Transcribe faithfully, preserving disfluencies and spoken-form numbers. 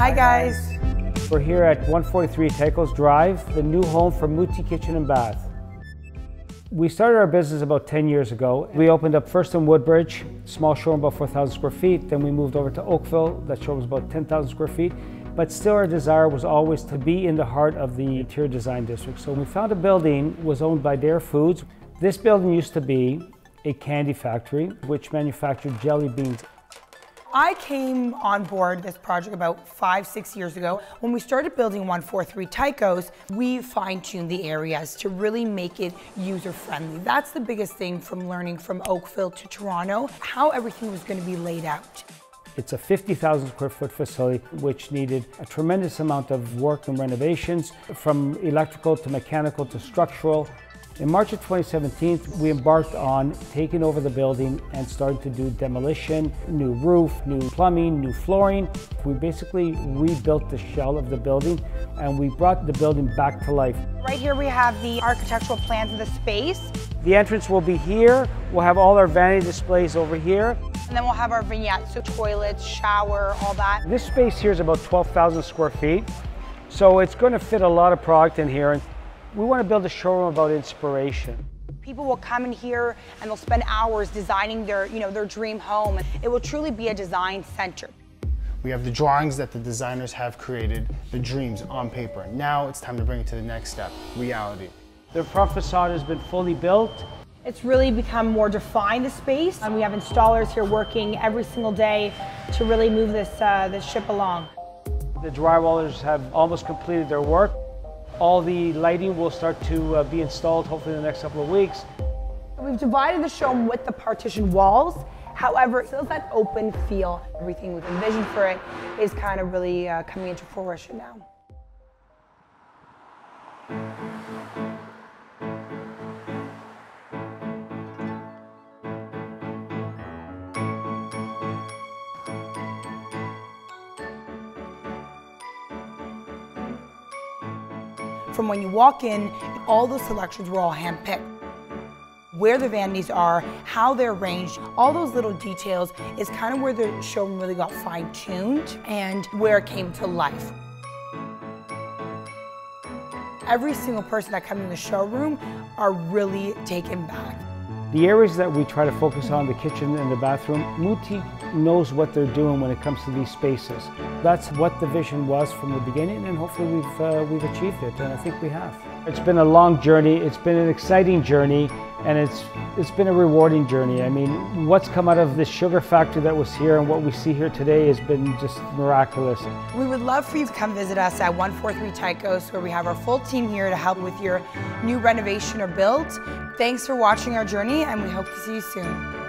Hi guys. We're here at one forty-three Tycos Drive, the new home for Muti Kitchen and Bath. We started our business about ten years ago. We opened up first in Woodbridge, small showroom about four thousand square feet. Then we moved over to Oakville, that showroom was about ten thousand square feet. But still our desire was always to be in the heart of the interior design district. So we found a building was owned by Dare Foods. This building used to be a candy factory, which manufactured jelly beans. I came on board this project about five, six years ago. When we started building one forty-three Tycos, we fine-tuned the areas to really make it user-friendly. That's the biggest thing from learning from Oakville to Toronto, how everything was going to be laid out. It's a fifty thousand square foot facility which needed a tremendous amount of work and renovations, from electrical to mechanical to structural. In March of twenty seventeen, we embarked on taking over the building and starting to do demolition, new roof, new plumbing, new flooring. We basically rebuilt the shell of the building and we brought the building back to life. Right here we have the architectural plans of the space. The entrance will be here. We'll have all our vanity displays over here. And then we'll have our vignettes, so toilets, shower, all that. This space here is about twelve thousand square feet. So it's going to fit a lot of product in here. We want to build a showroom about inspiration. People will come in here and they'll spend hours designing their, you know, their dream home. It will truly be a design center. We have the drawings that the designers have created, the dreams on paper. Now it's time to bring it to the next step, reality. The front facade has been fully built. It's really become more defined, the space, and we have installers here working every single day to really move this, uh, this ship along. The drywallers have almost completed their work. All the lighting will start to uh, be installed hopefully in the next couple of weeks. We've divided the showroom with the partition walls. However, still that open feel, everything we've envisioned for it is kind of really uh, coming into fruition now. From when you walk in, all those selections were all handpicked. Where the vanities are, how they're arranged, all those little details is kind of where the showroom really got fine-tuned and where it came to life. Every single person that comes in the showroom are really taken back. The areas that we try to focus on, the kitchen and the bathroom, Muti knows what they're doing when it comes to these spaces. That's what the vision was from the beginning, and hopefully we've, uh, we've achieved it, and I think we have. It's been a long journey, it's been an exciting journey, and it's, it's been a rewarding journey. I mean, what's come out of this sugar factory that was here and what we see here today has been just miraculous. We would love for you to come visit us at one forty-three Tycos, where we have our full team here to help with your new renovation or build. Thanks for watching our journey, and we hope to see you soon.